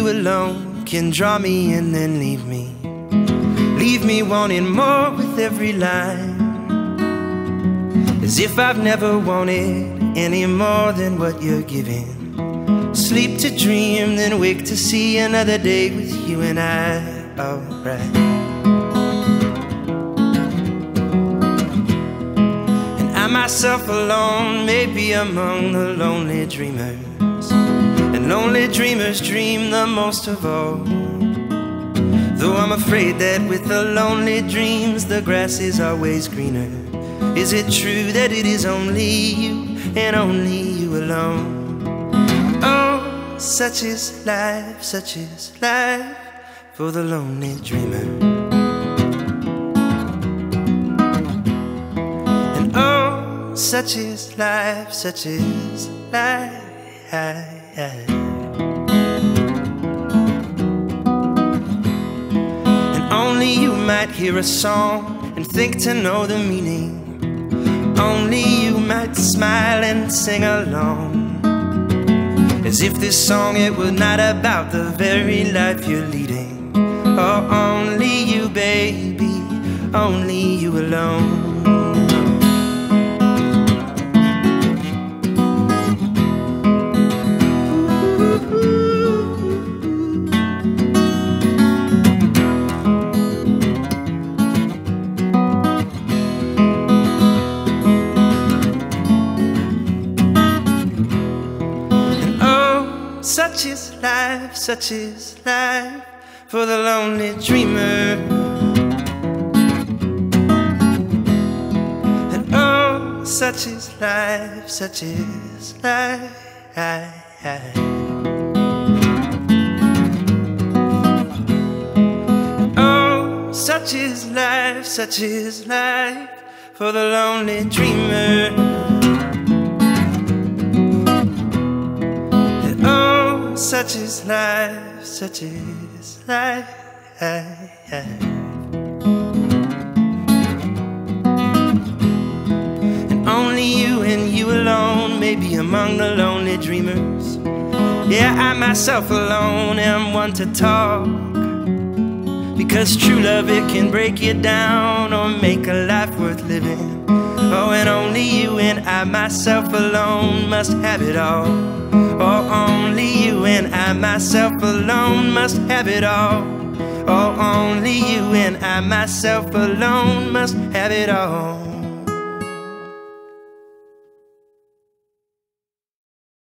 you alone can draw me and then leave me. Leave me wanting more with every line, as if I've never wanted any more than what you're giving. Sleep to dream, then wake to see another day with you and I, alright. And I myself alone may be among the lonely dreamers, and lonely dreamers dream the most of all. Though I'm afraid that with the lonely dreams, the grass is always greener. Is it true that it is only you and only you alone? Oh, such is life for the lonely dreamer. And oh, such is life And only you might hear a song and think to know the meaning. Only you might smile and sing along, as if this song it was not about the very life you're leading. Oh, only you, baby, only you alone. Such is life for the lonely dreamer. And oh, such is life and oh, such is life for the lonely dreamer. Such is life And only you and you alone may be among the lonely dreamers. Yeah, I myself alone am one to talk, because true love, it can break you down or make a life worth living. Oh, and only you and I myself alone must have it all. Oh, only you and I myself alone must have it all. Oh, only you and I myself alone must have it all.